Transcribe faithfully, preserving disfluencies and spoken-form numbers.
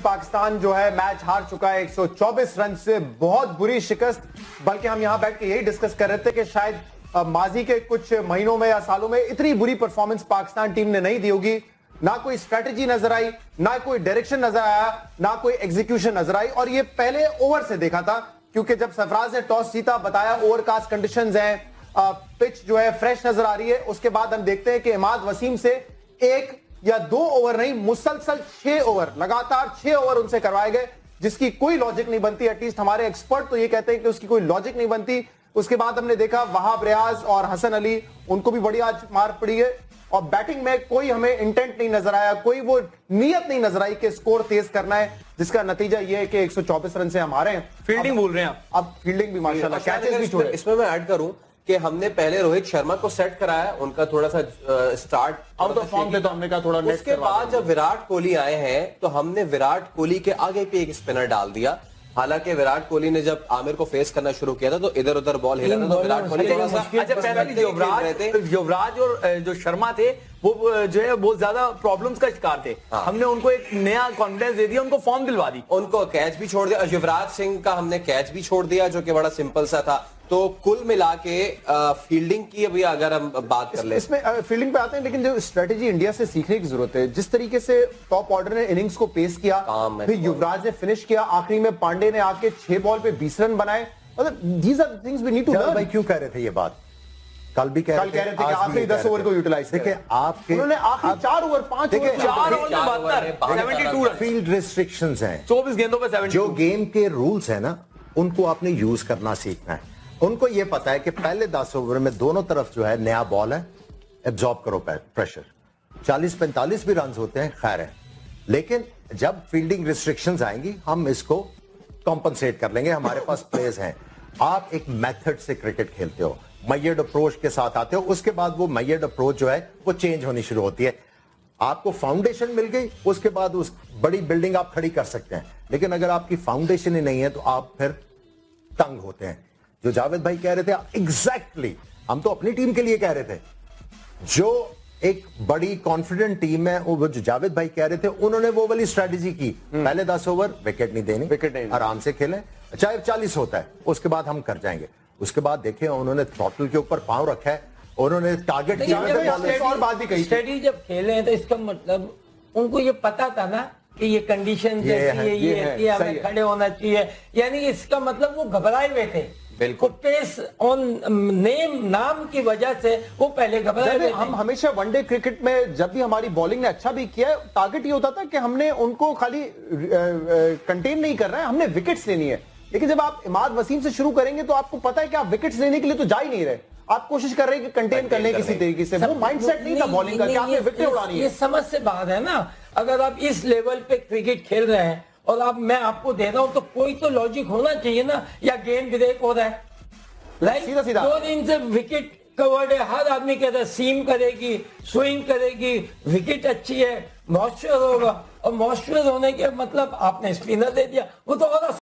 पाकिस्तान जो है मैच हार चुका है एक सौ चौबीस रन से, बहुत बुरी शिकस्त। बल्कि हम यहां बैठ के यही डिस्कस कर रहे थे कि शायद माजी के कुछ महीनों में या सालों में इतनी बुरी परफॉर्मेंस पाकिस्तान टीम ने नहीं दी होगी। ना कोई स्ट्रेटजी नजर आई, ना कोई डायरेक्शन नजर आया, ना कोई एग्जीक्यूशन नजर आई। और ये पहले ओवर से देखा था, क्योंकि जब सरफराज ने टॉस जीता बताया ओवरकास्ट कंडीशंस हैं, पिच जो है फ्रेश नजर आ रही है। उसके बाद हम देखते हैं कि इमाद वसीम से एक या दो ओवर नहीं, मुसलसल छह ओवर लगातार छह ओवर उनसे करवाए गए, जिसकी कोई लॉजिक नहीं बनती। एटलीस्ट हमारे एक्सपर्ट तो ये कहते हैं कि उसकी कोई लॉजिक नहीं बनती। उसके बाद हमने देखा वहाब रियाज और हसन अली, उनको भी बड़ी आज मार पड़ी है। और बैटिंग में कोई हमें इंटेंट नहीं नजर आया, कोई वो नीयत नहीं नजर आई कि स्कोर तेज करना है, जिसका नतीजा ये है कि एक सौ चौबीस रन से हम हारे हैं। फील्डिंग बोल रहे हैं आप, अब फील्डिंग भी माशाल्लाह, कैचेस भी छोड़े। इसमें मैं ऐड करूं कि हमने पहले रोहित शर्मा को सेट कराया, उनका थोड़ा सा स्टार्ट आउट ऑफ फॉर्म थे तो हमने कहा थोड़ा नेट। उसके बाद जब विराट कोहली आए हैं तो हमने विराट कोहली के आगे पे एक स्पिनर डाल दिया। हालांकि विराट कोहली ने जब आमिर को फेस करना शुरू किया था तो इधर उधर बॉल हिला था, तो विराट कोहली युवराज युवराज और जो शर्मा थे वो जो है बहुत ज्यादा प्रॉब्लम्स का शिकार थे। हाँ। हमने उनको एक नया कॉन्फिडेंस दे दिया, उनको फॉर्म दिलवा दी, उनको कैच भी छोड़ दिया। युवराज सिंह का हमने कैच भी छोड़ दिया जो कि बड़ा सिंपल सा था। तो कुल मिला के फील्डिंग की अभी अगर हम बात कर ले, इसमें फील्डिंग पे आते हैं, लेकिन जो स्ट्रेटेजी इंडिया से सीखने की जरूरत है, जिस तरीके से टॉप ऑर्डर ने इनिंग्स को पेश किया, फिर युवराज ने फिनिश किया, आखिरी में पांडे ने आके छह बॉल पे बीस रन बनाए। मतलब क्यों कह रहे थे ये बात, कल भी कह रहे थे आखिरी दस ओवर को यूटिलाइज करें। आपके उन्होंने आखिरी चार ओवर पांच ओवर चार ओवर में बहत्तर फील्ड रिस्ट्रिक्शंस हैं, चौबीस गेंदों पे सेवेंटी टू। जो गेम के रूल्स हैं ना, उनको आपने यूज करना सीखना है। उनको ये पता है कि पहले दस ओवर में दोनों तरफ जो है नया बॉल है, एब्जॉर्ब करो प्रेशर। चालीस पैंतालीस भी रन होते हैं, खैर है, लेकिन जब फील्डिंग रिस्ट्रिक्शंस आएंगी हम इसको कॉम्पनसेट कर लेंगे, हमारे पास प्लेयर्स हैं। आप एक मेथड से क्रिकेट खेलते हो, मैयड अप्रोच के साथ आते हो, उसके बाद वो मैयड अप्रोच जो है वो चेंज होनी शुरू होती है। आपको फाउंडेशन मिल गई, उसके बाद उस बड़ी बिल्डिंग आप खड़ी कर सकते हैं, लेकिन अगर आपकी फाउंडेशन ही नहीं है तो आप फिर तंग होते हैं। जो जावेद भाई कह रहे थे एग्जैक्टली exactly, हम तो अपनी टीम के लिए कह रहे थे, जो एक बड़ी कॉन्फिडेंट टीम है, वो जो जावेद भाई कह रहे थे उन्होंने वो वाली स्ट्रेटेजी की। पहले दस ओवर विकेट नहीं देनी, विकेट नहीं, आराम से खेलें, चाहे चालीस होता है उसके बाद हम कर जाएंगे। उसके बाद देखें उन्होंने थ्रॉटल के ऊपर पांव रखा है, उन्होंने टारगेट किया। और बात भी कही, स्टडी जब खेले हैं तो इसका मतलब उनको ये पता था ना कि ये कंडीशन जैसी है, ये ऐसी हमें खड़े होना चाहिए, यानी इसका मतलब वो घबराए हुए थे। बिल्कुल पेस ऑन नेम नाम की वजह से वो पहले घबराए हुए थे। हम हमेशा वनडे क्रिकेट में जब भी हमारी बॉलिंग ने अच्छा भी किया, टारगेट ये होता था कि हमने उनको खाली कंटेन नहीं करना है, हमने विकेट्स लेनी है। लेकिन जब आप इमाद वसीम से शुरू करेंगे तो आपको पता है कि आप विकेट्स लेने के लिए तो जा ही नहीं रहे, आप कोशिश कर रहे हैं कि कंटेन कर लें किसी तरीके से। वो माइंडसेट नहीं था बॉलिंग का कि आपने विकेट उड़ानी है, ये समझ से बाहर है ना। अगर आप इस लेवल पे क्रिकेट खेल रहे हैं और आप मैं आपको दे रहा हूं तो कोई तो लॉजिक होना चाहिए ना, या गेम ब्रेक हो रहा है, सीधा सीधा दो दिन से विकेट कवर्ड है, हर आदमी कहता है सीम करेगी, स्विंग करेगी, विकेट अच्छी है, मॉइस्चर होगा, और मॉइस्चर होने के मतलब आपने स्पिनर दे दिया, वो तो और